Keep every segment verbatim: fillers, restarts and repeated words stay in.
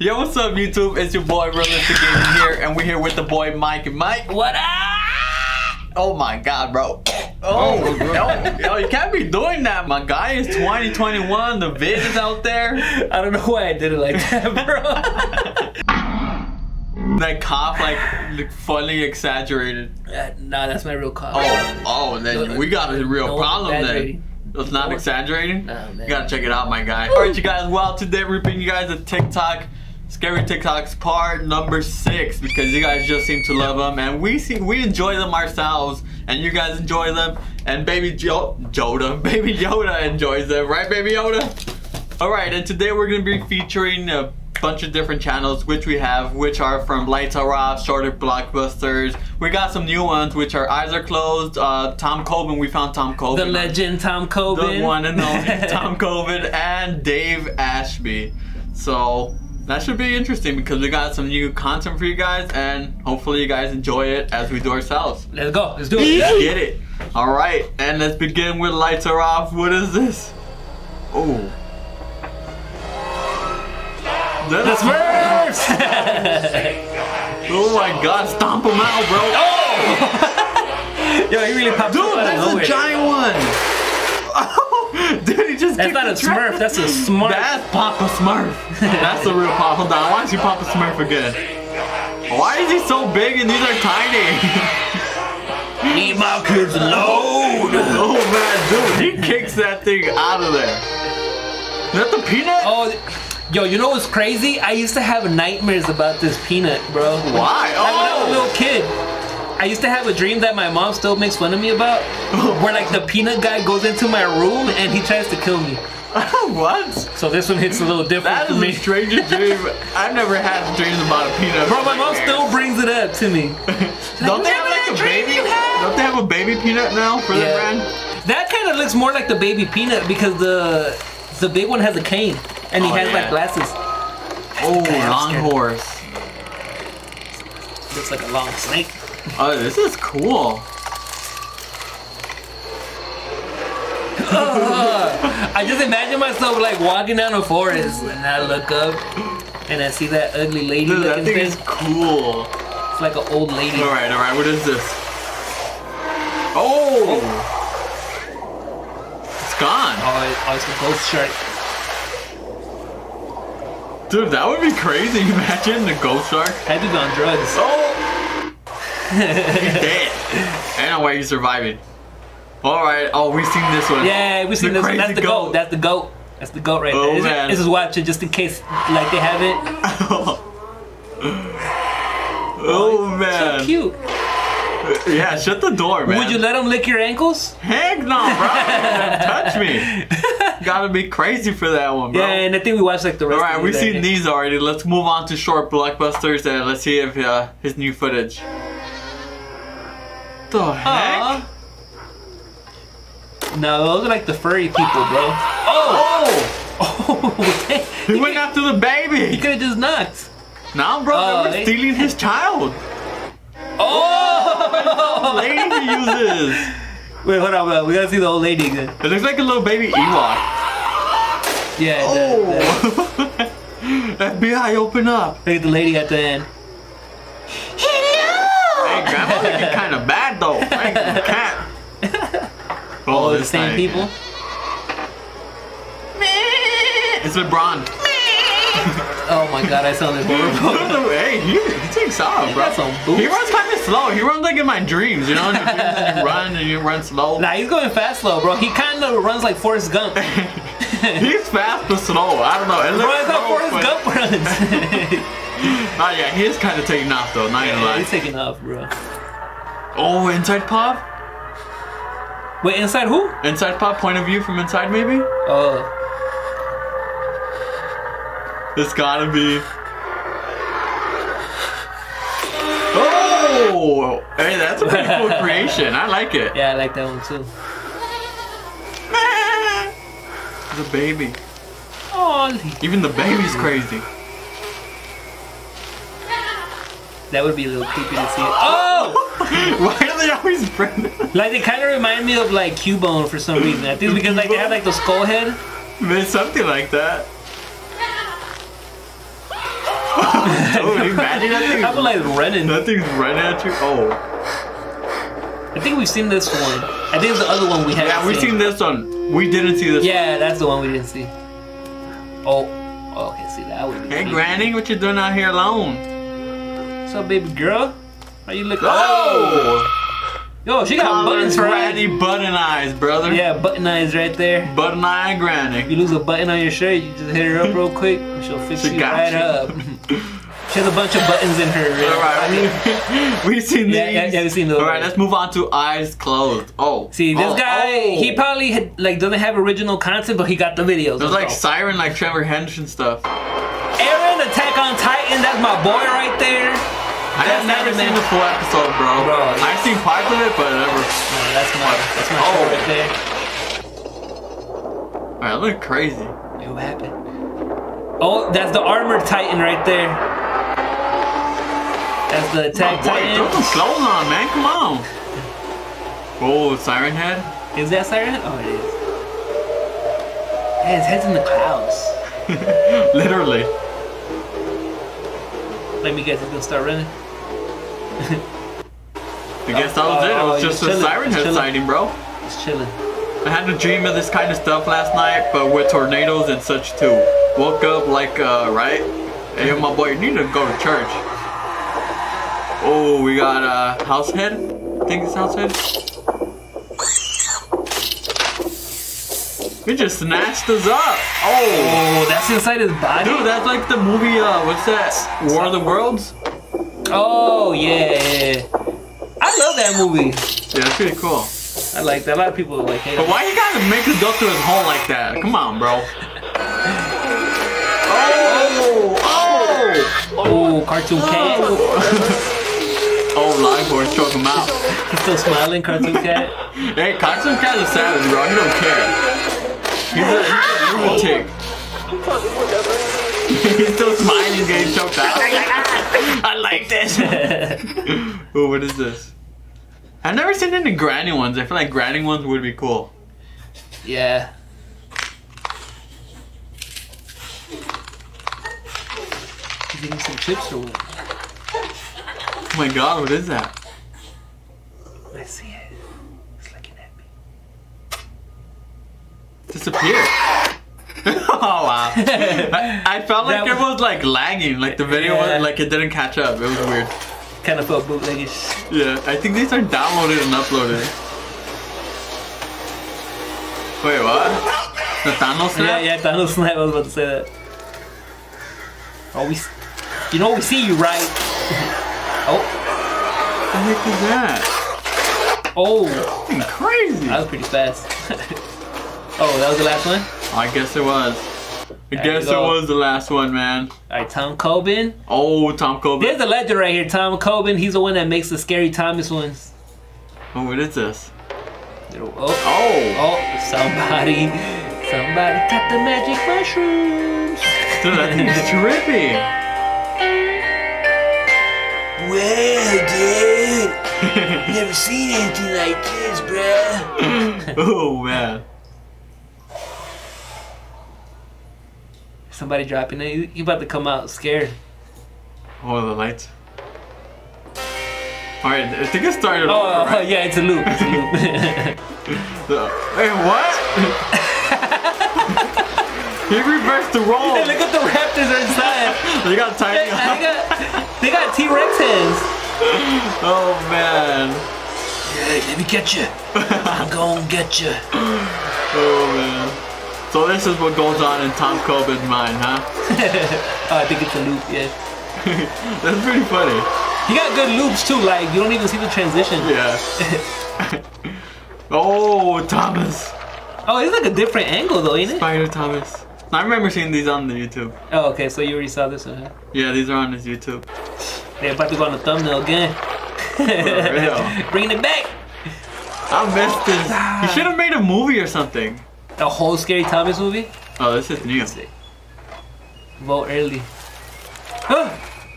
Yo, what's up YouTube? It's your boy Realistic Gaming here, and we're here with the boy Mike. Mike, what up? Oh my god, bro. Oh, no, no, you can't be doing that, my guy. It's twenty twenty-one, the vid is out there. I don't know why I did it like that, bro. That cough, like, like, fully exaggerated. Uh, nah, that's my real cough. Oh, oh, then no, we got a real no problem then. It's not no exaggerating? Nah, man. You gotta check it out, my guy. All right, you guys, well, today we're bringing you guys a TikTok, Scary TikToks part number six, because you guys just seem to love them, and we see, we enjoy them ourselves, and you guys enjoy them, and Baby jo Yoda, Baby Yoda enjoys them, right, Baby Yoda? All right, and today we're gonna be featuring a bunch of different channels which we have, which are from Lights Are Off, Shorter Blockbusters. We got some new ones which are Eyes Are Closed, uh, Tom Coben. We found Tom Coben. The legend Tom Coben. The one and only Tom Coben, and Dave Ashby. So that should be interesting because we got some new content for you guys, and hopefully you guys enjoy it as we do ourselves. Let's go. Let's do it. Let's get it. All right, and let's begin with Lights Are Off. What is this? Oh. That's first! Oh my god, stomp him out, bro! Oh! Yo, he really popped. Dude, that's a giant one! Dude, he just that's not a Smurf, that's a Smurf. That's Papa Smurf. That's the real Papa. Hold on, why is he Papa Smurf again? Why is he so big and these are tiny? Leave my kids alone! Oh man, dude, he kicks that thing out of there. Is that the peanut? Oh. Yo, you know what's crazy? I used to have nightmares about this peanut, bro. Why? Oh. Like when I was a little kid, I used to have a dream that my mom still makes fun of me about, where like the peanut guy goes into my room and he tries to kill me. What? So this one hits a little different that for me. That is a strangest dream. I've never had dreams about a peanut. Bro, my mom still brings it up to me. Don't like, they have like a baby? Don't they have a baby peanut now for yeah. the brand? That kind of looks more like the baby peanut because the the big one has a cane. And he oh, has yeah. like glasses. Oh, long horse. Looks like a long snake. Oh, this is cool. uh, I just imagine myself like walking down a forest and I look up and I see that ugly lady Dude, looking that thing. Is cool. It's like an old lady. All right, all right, what is this? Oh! oh. It's gone. Oh, it's a ghost shark. Dude, that would be crazy. Imagine the ghost shark. Head is on drugs. Oh! He's dead. Anyway, he's surviving. Alright, oh, we've seen this one. Yeah, we've seen the this one. That's the goat. goat. That's the goat. That's the goat right oh, there. Is man. It, is watch it just in case like they have it. oh, oh, man. So cute. Yeah, shut the door, man. Would you let him lick your ankles? Heck no, bro. Touch me. Gotta be crazy for that one, bro. Yeah, and I think we watched like the rest. All right, of we've seen these already. Let's move on to Short Blockbusters and let's see if uh, his new footage. The uh, heck? No, those are like the furry people, bro. Oh! Oh! oh he went after the baby. He could have just knocked. Nah, bro, uh, they were stealing his child. Oh! Old lady uses. Wait, hold on, bro. We gotta see the old lady again. It looks like a little baby Ewok. Yeah. Oh! That, that. F B I, open up. Look at the lady at the end. Hello. Hey, grandma, looking kind of bad though. Like a cat. All oh, the same night. people. It's LeBron. Oh my god, I saw this horrible. Hey, he, he takes off, he bro. He runs kind of slow. He runs like in my dreams, you know? And you run and you run slow. Nah, he's going fast slow, bro. He kind of runs like Forrest Gump. He's fast but slow. I don't know. It looks like how Forrest Gump runs. Nah, yeah, he is kind of taking off, though. Not yeah, gonna lie. He's taking off, bro. Oh, inside pop? Wait, inside who? Inside pop, point of view from inside, maybe? Oh. Uh, It's gotta be. Oh! Hey, that's a pretty cool creation. I like it. Yeah, I like that one too. The baby. Oh, even the baby's crazy. That would be a little creepy to see it. Oh! Why are they always pregnant? Like, they kind of remind me of like Cubone for some reason. I think because like they have like the skull head. It's something like that. Oh, you imagine that thing? I'm like running. That thing's running at you. Oh. I think we've seen this one. I think it's the other one we haven't. Yeah, we've seen. seen this one. We didn't see this. Yeah, one. that's the one we didn't see. Oh. Oh, okay, see that would be. Hey, crazy. Granny, what you doing out here alone? What's up, baby girl? How you looking? Oh. Yo, she got Colin buttons, Granny, right? Button eyes, brother. Yeah, button eyes right there. Button eye Granny. If you lose a button on your shirt, you just hit her up real quick, and she'll fix she you right you. up. She has a bunch of buttons in her. Really. All right, I mean, we've seen these. Yeah, yeah, yeah, we've seen those. All right, ones. Let's move on to Eyes Closed. Oh, see this oh, guy, oh. he probably had, like doesn't have original content, but he got the videos. There's like go. siren, like Trevor Henderson stuff. Aaron, Attack on Titan. That's my boy right there. I have never seen the full episode, bro. bro yeah. I've seen parts of it, but never. No, that's my, that's my oh. show right there. All right, I look crazy. Wait, what happened? Oh, that's the armored Titan right there. That's the attack boy, Titan. Put some clothes on, man. Come on. Oh, Siren Head. Is that Siren Head? Oh, it is. Yeah, his head's in the clouds. Literally. Let me guess, it's gonna start running. I guess that was it. It was just a siren head sighting, bro. It's chilling. I had a dream of this kind of stuff last night, but with tornadoes and such too. Woke up like, uh, right? Hey, my boy, you need to go to church. Oh, we got a uh, house head. I think it's house head. We just snatched us up. Oh, that's inside his body. Dude, that's like the movie. Uh, what's that? War of the Worlds. Oh yeah, I love that movie. Yeah, it's pretty cool. I like that. A lot of people like it. But why you gotta make us go through his hole like that? Come on, bro. Oh, oh, oh, oh, cartoon cat. Oh, oh live boy, choke him out. He's still smiling, cartoon cat. Hey, cartoon cat is savage, bro. He don't care. He's a, he's a tick. He's still smiling. He's getting choked out. I like this. Ooh, what is this? I've never seen any granny ones. I feel like granny ones would be cool. Yeah. You getting some chips or what? Oh my god, what is that? I see it. It's looking at me. Disappeared. Oh wow! I, I felt like it was like lagging, like the video yeah. was like it didn't catch up. It was weird. Kind of felt bootleggish. Yeah, I think these are downloaded and uploaded. Wait, what? The Thanos snap? Yeah, yeah, Thanos snap. I was about to say that. Oh, we, you know, we see you, right? Oh, what the heck is that? Oh, that's crazy! That was pretty fast. Oh, that was the last one. I guess it was. I guess it was the last one, man. All right, Tom Coben. Oh, Tom Coben. There's a legend right here, Tom Coben. He's the one that makes the scary Thomas ones. Oh, what is this? Oh, oh, oh somebody, somebody got the magic mushrooms. Dude, that thing's trippy. Well, dude, never seen anything like this, bruh. Oh man. Somebody dropping it. You about to come out scared. Oh, the lights. All right, I think it started. Oh, over, right? Yeah, it's a loop. It's a loop. So, wait, what? He reversed the roll. Hey, look at the raptors inside. They got tiny. They got T-Rex hands. Oh man. Yeah, let me get you. I'm gonna get you. Oh man. So this is what goes on in Tom Coben's mind, huh? Oh, I think it's a loop, yeah. That's pretty funny. He got good loops too, like you don't even see the transition. Yeah. Oh, Thomas. Oh, it's like a different angle though, ain't it? Spider Thomas. I remember seeing these on the YouTube. Oh, okay, so you already saw this one, huh? Yeah, these are on his YouTube. They're about to go on the thumbnail again. Bringing it back. I missed this. Ah. He should have made a movie or something. The whole Scary Thomas movie? Oh, this is new. Vote early. Huh?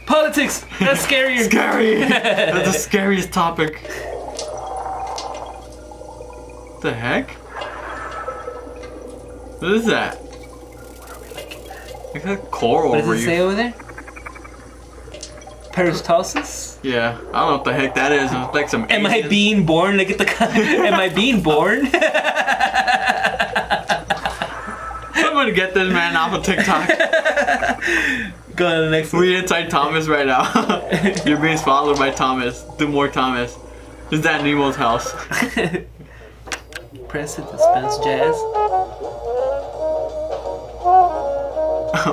Politics! That's scarier! Scary! That's the scariest topic. What the heck? What is that? What are we looking at? Look at that coral over you. What does it say over there? Peristalsis? Yeah, I don't know what the heck that is. It's like some Am Asian. I being born? Like at the Am I being born? I'm gonna get this man off of TikTok. Go to the next one. We're inside Thomas right now. You're being swallowed by Thomas. Do more Thomas. This is at Nemo's house. Press it, dispense jazz.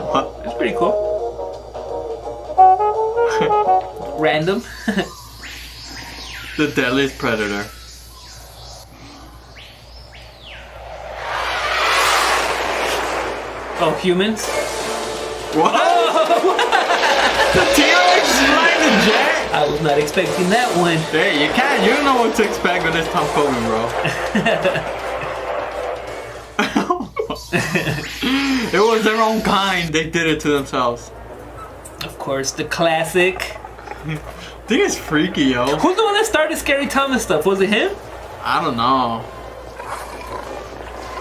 What? It's pretty cool. Random. The deadliest predator. Oh, humans? What? Oh. The T-Rex flying the jet? I was not expecting that one. Hey, you can't. You don't know what to expect with this Tom Coben, bro. It was their own kind. They did it to themselves. Of course, the classic. Dude is freaky, yo. Who's the one that started Scary Thomas stuff? Was it him? I don't know.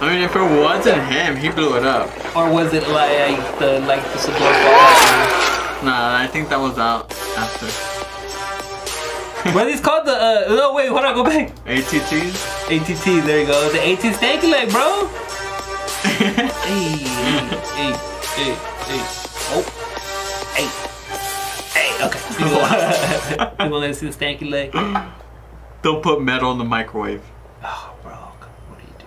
I mean, if it wasn't him, he blew it up. Or was it like the like the support? Nah, I think that was out after. What is called the? Uh, no, wait, hold on, go back. A T Ts. A T T. There you go. The A T T stanky leg, bro. Hey, hey, hey, hey. Oh. Hey, hey, okay. You want to see the stanky leg? Don't put metal in the microwave. Oh, bro, what do you do?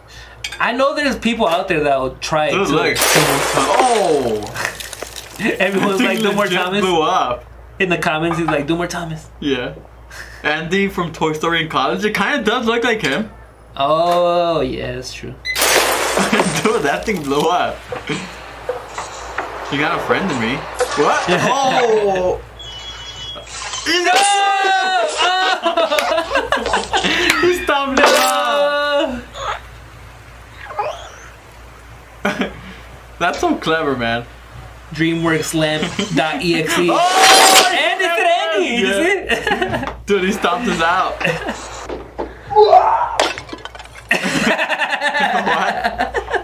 I know there's people out there that will try it. Dude, too. Look. Oh! Everyone's like, "Do more Thomas." Blew up. In the comments, he's like, "Do more Thomas." Yeah. Andy from Toy Story in college. It kind of does look like him. Oh yeah, that's true. Dude, that thing blew up. You got a friend in me. What? Oh! No! Oh! He stomped it up. That's so clever, man. DreamworksLamp.exe. Oh! And it's an Andy! Yeah. Dude, he stomped us out. What?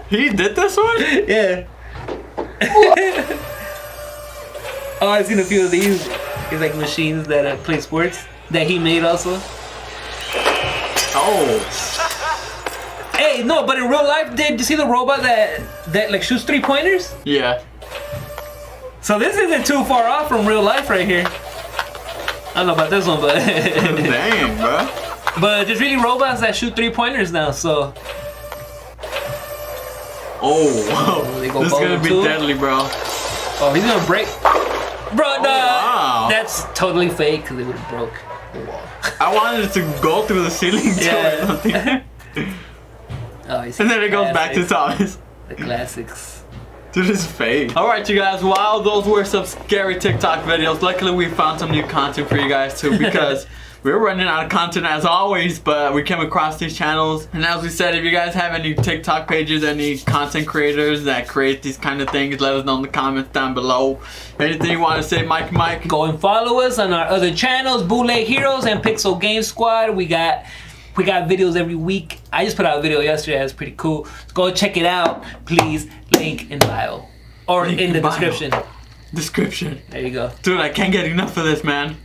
He did this one? Yeah. Oh, I've seen a few of these. It's like machines that uh, play sports that he made also. Oh. Hey, no, but in real life, did you see the robot that that like shoots three pointers? Yeah. So this isn't too far off from real life right here. I don't know about this one, but damn, bro. But there's really robots that shoot three pointers now, so. Oh, so go this is gonna be too. deadly, bro. Oh, he's gonna break. Bro, oh, no, wow. That's totally fake because it would have broke the wall. I wanted it to go through the ceiling too, yeah. Or something. Oh, and then the it goes back to Thomas. The classics. Dude, it's fake. Alright, you guys, wow, those were some scary TikTok videos. Luckily, we found some new content for you guys too because we were running out of content as always, but we came across these channels. And as we said, if you guys have any TikTok pages, any content creators that create these kind of things, let us know in the comments down below. Anything you want to say, Mike Mike? Go and follow us on our other channels, Bullet Heroes and Pixel Game Squad. We got we got videos every week. I just put out a video yesterday that's pretty cool. Go check it out, please. Link in bio. Or Link in the bio. description. Description. There you go. Dude, I can't get enough of this, man.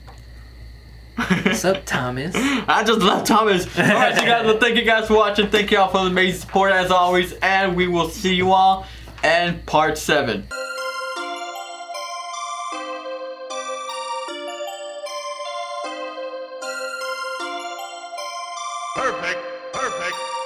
What's up, Thomas? I just love Thomas. Alright, you guys, well, thank you guys for watching. Thank you all for the amazing support as always, and we will see you all in part seven. Perfect, perfect.